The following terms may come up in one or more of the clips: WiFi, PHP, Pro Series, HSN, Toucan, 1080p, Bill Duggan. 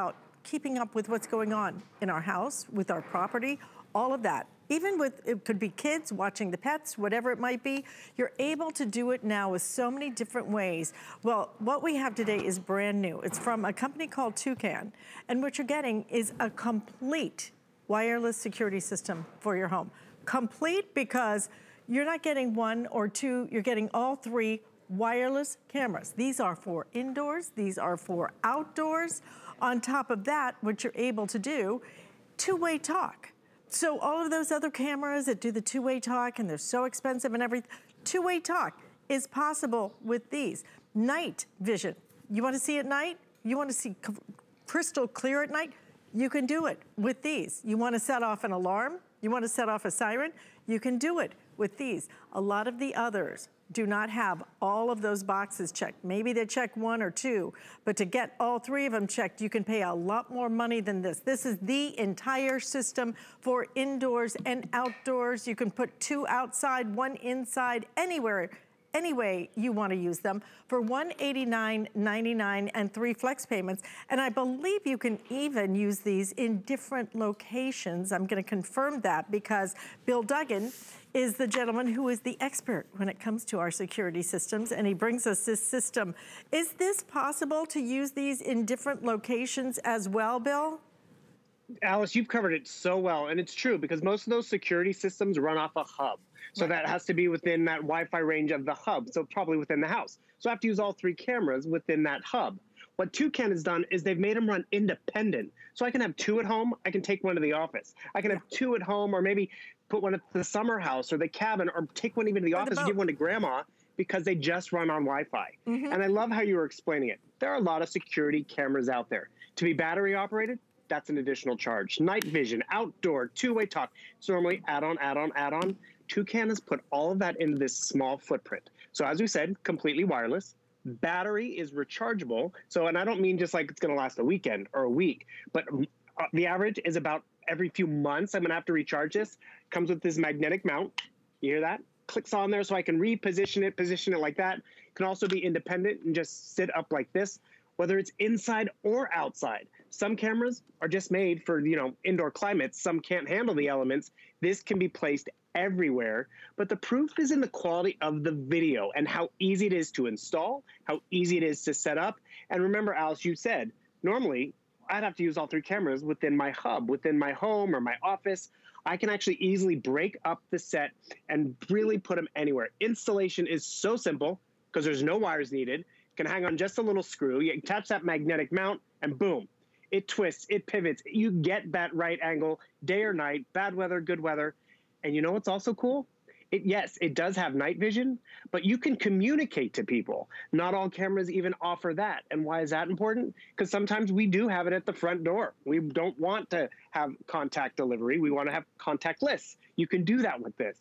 About keeping up with what's going on in our house, with our property, all of that. Even with, it could be kids, watching the pets, whatever it might be, you're able to do it now with so many different ways. Well, what we have today is brand new. It's from a company called Toucan. And what you're getting is a complete wireless security system for your home. Complete because you're not getting one or two, you're getting all three wireless cameras. These are for indoors, these are for outdoors. On top of that, what you're able to do, two-way talk. So all of those other cameras that do the two-way talk and they're so expensive and everything, two-way talk is possible with these. Night vision. You want to see at night? You want to see crystal clear at night? You can do it with these. You want to set off an alarm? You want to set off a siren? You can do it with these. A lot of the others do not have all of those boxes checked. Maybe they check one or two, but to get all three of them checked, you can pay a lot more money than this. This is the entire system for indoors and outdoors. You can put two outside, one inside, anywhere, any way you want to use them for $189.99 and 3 flex payments. And I believe you can even use these in different locations. I'm going to confirm that because Bill Duggan is the gentleman who is the expert when it comes to our security systems, and he brings us this system. Is this possible to use these in different locations as well, Bill? Alice, you've covered it so well, and it's true because most of those security systems run off a hub. So that has to be within that Wi-Fi range of the hub, so probably within the house. So I have to use all three cameras within that hub. What Toucan has done is they've made them run independent. So I can have two at home, I can take one to the office. I can have two at home, or maybe put one at the summer house or the cabin, or take one even to the office and give one to grandma, because they just run on Wi-Fi. And I love how you were explaining it. There are a lot of security cameras out there. To be battery operated, that's an additional charge. Night vision, outdoor, two-way talk. It's normally add-on, add-on, add-on. Toucan has put all of that into this small footprint. So as we said, completely wireless. Battery is rechargeable. So, and I don't mean just like it's going to last a weekend or a week, but the average is about every few months I'm going to have to recharge this. Comes with this magnetic mount. You hear that? Clicks on there so I can reposition it, position it like that. Can also be independent and just sit up like this, whether it's inside or outside. Some cameras are just made for, you know, indoor climates. Some can't handle the elements. This can be placed everywhere, but the proof is in the quality of the video and how easy it is to install, how easy it is to set up. And remember, Alice, you said, normally I'd have to use all three cameras within my hub, within my home or my office. I can actually easily break up the set and really put them anywhere. Installation is so simple because there's no wires needed. Can hang on just a little screw. You attach that magnetic mount and boom, it twists, it pivots. You get that right angle day or night, bad weather, good weather. And you know what's also cool? Yes, it does have night vision, but you can communicate to people. Not all cameras even offer that. And why is that important? Because sometimes we do have it at the front door. We don't want to have contact delivery. We want to have contactless. You can do that with this.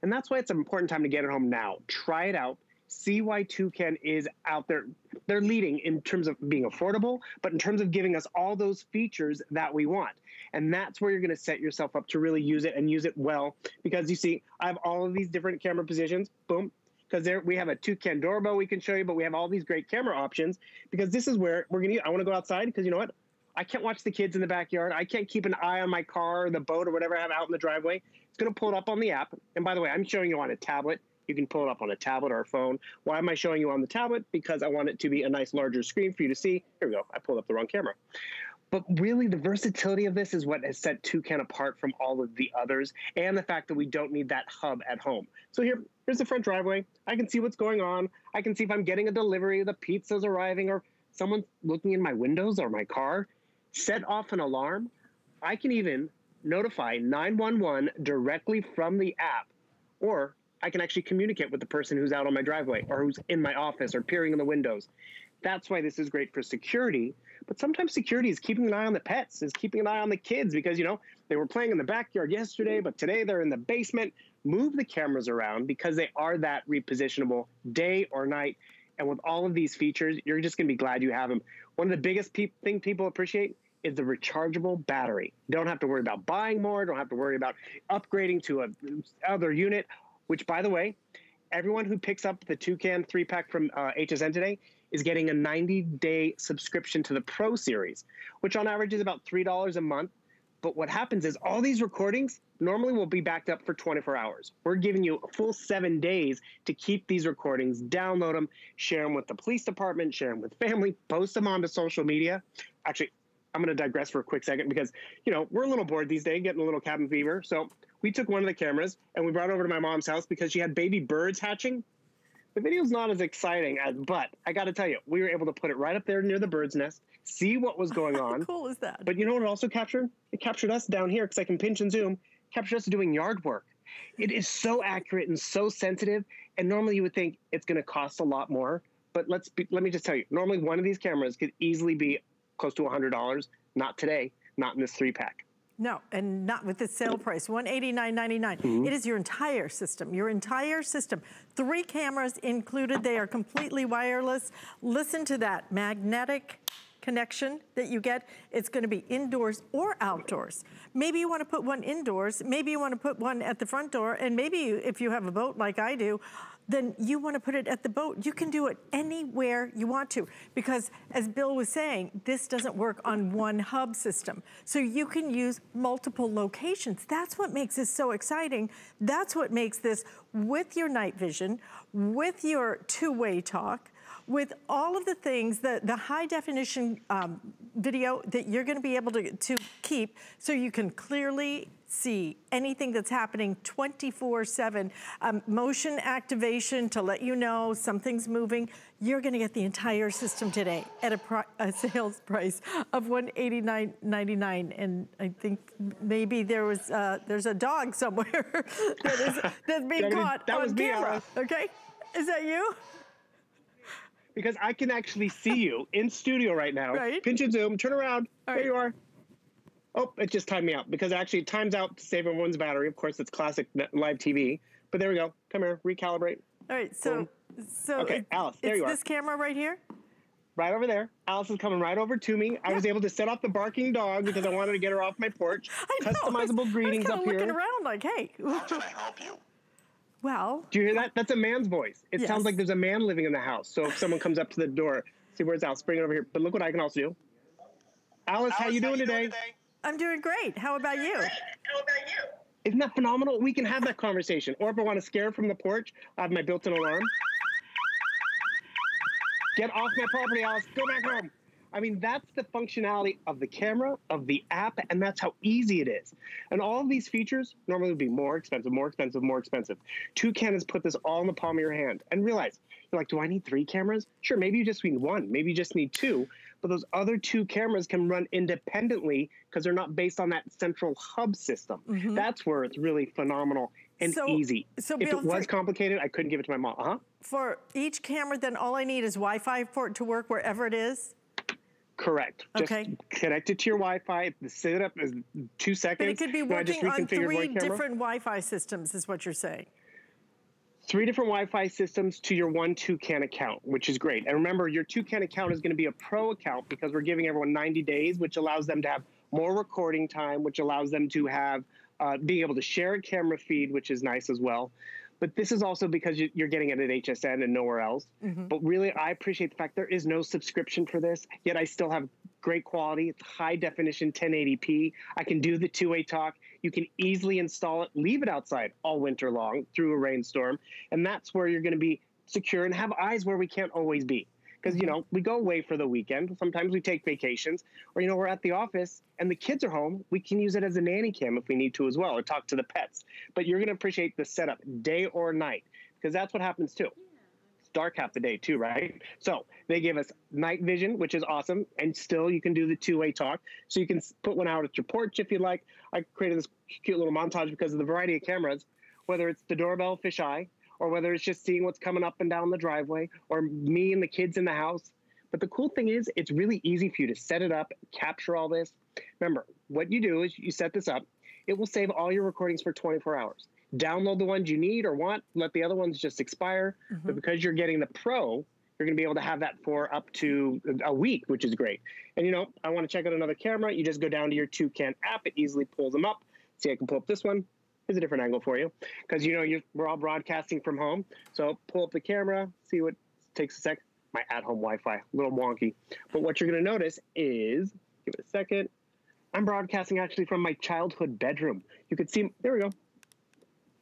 And that's why it's an important time to get it home now. Try it out. See why Toucan is out there. They're leading in terms of being affordable, but in terms of giving us all those features that we want. And that's where you're going to set yourself up to really use it and use it well. Because you see, I have all of these different camera positions. Boom. Because there we have a Toucan doorbell we can show you, but we have all these great camera options. Because this is where we're going to, I want to go outside because you know what? I can't watch the kids in the backyard. I can't keep an eye on my car or the boat or whatever I have out in the driveway. It's going to pull it up on the app. And by the way, I'm showing you on a tablet. You can pull it up on a tablet or a phone. Why am I showing you on the tablet? Because I want it to be a nice larger screen for you to see. Here we go. I pulled up the wrong camera. But really, the versatility of this is what has set Toucan apart from all of the others, and the fact that we don't need that hub at home. So here's the front driveway. I can see what's going on. I can see if I'm getting a delivery, the pizza's arriving, or someone's looking in my windows or my car. Set off an alarm. I can even notify 911 directly from the app, or I can actually communicate with the person who's out on my driveway or who's in my office or peering in the windows. That's why this is great for security. But sometimes security is keeping an eye on the pets, is keeping an eye on the kids because, you know, they were playing in the backyard yesterday, but today they're in the basement. Move the cameras around because they are that repositionable day or night. And with all of these features, you're just going to be glad you have them. One of the biggest thing people appreciate is the rechargeable battery. Don't have to worry about buying more. Don't have to worry about upgrading to another unit. Which, by the way, everyone who picks up the Toucan 3-pack from HSN today is getting a 90-day subscription to the Pro Series, which on average is about $3 a month. But what happens is all these recordings normally will be backed up for 24 hours. We're giving you a full 7 days to keep these recordings, download them, share them with the police department, share them with family, post them onto social media. Actually, I'm going to digress for a quick second because, you know, we're a little bored these days, getting a little cabin fever. So we took one of the cameras and we brought it over to my mom's house because she had baby birds hatching. The video's not as exciting, but I got to tell you, we were able to put it right up there near the bird's nest, see what was going on. How cool is that? But you know what it also captured? It captured us down here because I can pinch and zoom. Captured us doing yard work. It is so accurate and so sensitive. And normally you would think it's going to cost a lot more. But let me just tell you, normally one of these cameras could easily be close to $100. Not today, not in this 3-pack. No, and not with the sale price, $189.99. It is your entire system. 3 cameras included. They are completely wireless. Listen to that magnetic connection that you get. It's going to be indoors or outdoors. Maybe you want to put one indoors. Maybe you want to put one at the front door. And maybe if you have a boat like I do, then you want to put it at the boat. You can do it anywhere you want to because, as Bill was saying, this doesn't work on one hub system. So you can use multiple locations. That's what makes this so exciting. That's what makes this, with your night vision, with your two-way talk, with all of the things, the high-definition video that you're going to be able to keep so you can clearly see anything that's happening 24/7. Motion activation to let you know something's moving. You're gonna get the entire system today at a sales price of $189.99. And I think maybe there's a dog somewhere that's being caught on camera. Okay, is that you? Because I can actually see you in studio right now. Right. Pinch and zoom, turn around, there you are. Oh, it just timed me out because actually it times out to save everyone's battery. Of course, it's classic live TV. But there we go. Come here, recalibrate. All right, so okay, Alice, there you are. It's this camera right here? Right over there. Alice is coming right over to me. Yeah. I was able to set off the barking dog because I wanted to get her off my porch. I know. Customizable greetings up here. I was looking around like, hey. How can I help you? Well. Do you hear that? That's a man's voice. It sounds like there's a man living in the house. So if someone comes up to the door, see, where's Alice? Bring it over here. But look what I can also do. Alice, how you doing today? I'm doing great. How about you? Isn't that phenomenal? We can have that conversation. Or if I want to scare from the porch, I have my built-in alarm. Get off my property, Alice. Go back home. I mean, that's the functionality of the camera, of the app, and that's how easy it is. And all of these features normally would be more expensive, more expensive, more expensive. Toucan has put this all in the palm of your hand. And realize, you're like, do I need 3 cameras? Sure, maybe you just need 1. Maybe you just need 2. But those other 2 cameras can run independently because they're not based on that central hub system. That's where it's really phenomenal and easy. So if it was complicated, I couldn't give it to my mom. For each camera, then all I need is Wi-Fi for it to work wherever it is? Correct. Okay. Just connect it to your Wi-Fi. Set it up as 2 seconds. But it could be working on 3 different Wi-Fi systems is what you're saying. 3 different Wi-Fi systems to your one Toucan account, which is great. And remember, your Toucan account is going to be a pro account because we're giving everyone 90 days, which allows them to have more recording time, which allows them to have being able to share a camera feed, which is nice as well. But this is also because you're getting it at HSN and nowhere else. But really, I appreciate the fact there is no subscription for this, yet I still have great quality. It's high definition, 1080p. I can do the two-way talk. You can easily install it, leave it outside all winter long through a rainstorm. And that's where you're going to be secure and have eyes where we can't always be. Because, you know, we go away for the weekend. Sometimes we take vacations or, you know, we're at the office and the kids are home. We can use it as a nanny cam if we need to as well or talk to the pets. But you're going to appreciate the setup day or night because that's what happens, too. It's dark half the day, too, right? So they gave us night vision, which is awesome. And still you can do the two-way talk. So you can put one out at your porch if you like. I created this cute little montage because of the variety of cameras, whether it's the doorbell fisheye, or whether it's just seeing what's coming up and down the driveway, or me and the kids in the house. But the cool thing is, it's really easy for you to set it up, capture all this. Remember, what you do is you set this up. It will save all your recordings for 24 hours. Download the ones you need or want, let the other ones just expire. But because you're getting the Pro, you're gonna be able to have that for up to a week, which is great. And you know, I wanna check out another camera. You just go down to your Toucan app. It easily pulls them up. See, I can pull up this one. Here's a different angle for you because, you know, we're all broadcasting from home. So pull up the camera, see what takes a sec. my at-home Wi-Fi. A little wonky. But what you're going to notice is, give it a second, I'm broadcasting actually from my childhood bedroom. You can see, there we go.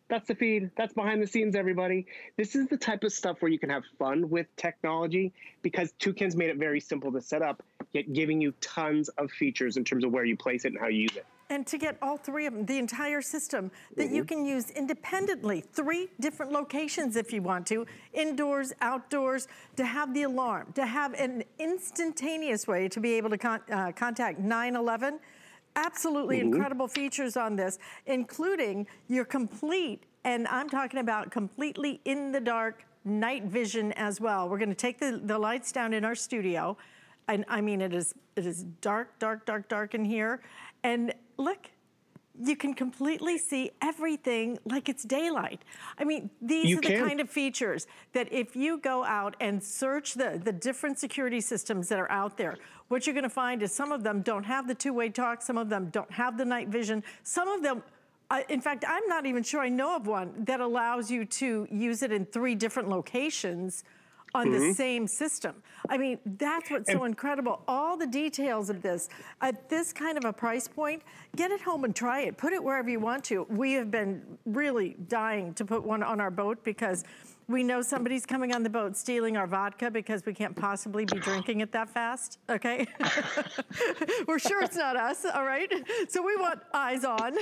That's the feed. That's behind the scenes, everybody. This is the type of stuff where you can have fun with technology because Toucan's made it very simple to set up, yet giving you tons of features in terms of where you place it and how you use it. And to get all three of them, the entire system that you can use independently, 3 different locations if you want to, indoors, outdoors, to have the alarm, to have an instantaneous way to be able to contact 911. Absolutely incredible features on this, including your complete, and I'm talking about completely in the dark night vision as well. We're gonna take the lights down in our studio. And I mean, it is dark, dark, dark, dark in here. And look, you can completely see everything like it's daylight. I mean, these are the kind of features that if you go out and search the different security systems that are out there, what you're gonna find is some of them don't have the two-way talk, some of them don't have the night vision, some of them, in fact, I'm not even sure I know of one that allows you to use it in 3 different locations on the same system. I mean, that's what's so incredible. All the details of this, at this kind of a price point, get it home and try it. Put it wherever you want to. We have been really dying to put one on our boat because we know somebody's coming on the boat stealing our vodka because we can't possibly be drinking it that fast, okay? We're sure it's not us, all right? So we want eyes on.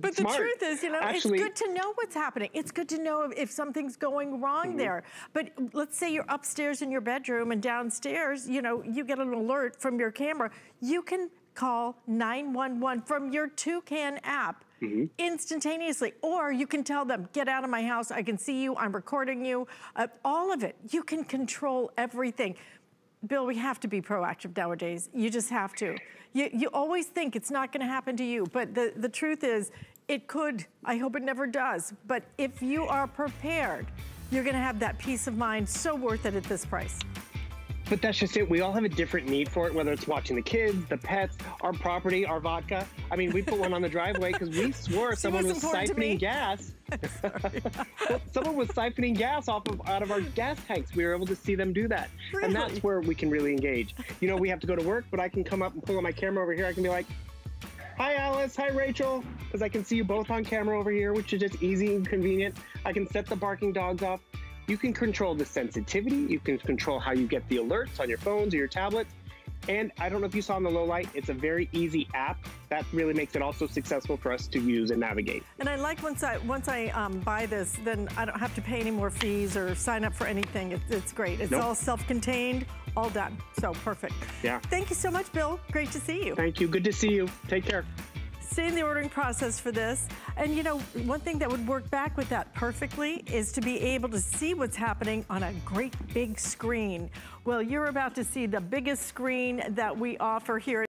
But the truth is, you know, actually, it's good to know what's happening. It's good to know if something's going wrong there. But let's say you're upstairs in your bedroom and downstairs, you know, you get an alert from your camera. You can call 911 from your Toucan app instantaneously, or you can tell them, get out of my house, I can see you, I'm recording you, all of it. You can control everything. Bill, we have to be proactive nowadays. You just have to. You always think it's not gonna happen to you, but the truth is, it could. I hope it never does. But if you are prepared, you're gonna have that peace of mind, so worth it at this price. But that's just it. We all have a different need for it, whether it's watching the kids, the pets, our property, our vodka. I mean, we put one on the driveway because we swore someone was siphoning gas. Someone was siphoning gas out of our gas tanks. We were able to see them do that. Really? And that's where we can really engage. You know, we have to go to work, but I can come up and pull on my camera over here. I can be like, hi, Alice. Hi, Rachel. Because I can see you both on camera over here, which is just easy and convenient. I can set the barking dogs off. You can control the sensitivity. You can control how you get the alerts on your phones or your tablets. And I don't know if you saw in the low light, it's a very easy app. That really makes it also successful for us to use and navigate. And I like once I buy this, then I don't have to pay any more fees or sign up for anything. It's great. It's all self-contained, all done. So perfect. Yeah. Thank you so much, Bill. Great to see you. Thank you. Good to see you. Take care. Stay in the ordering process for this. And you know, one thing that would work back with that perfectly is to be able to see what's happening on a great big screen. Well, you're about to see the biggest screen that we offer here.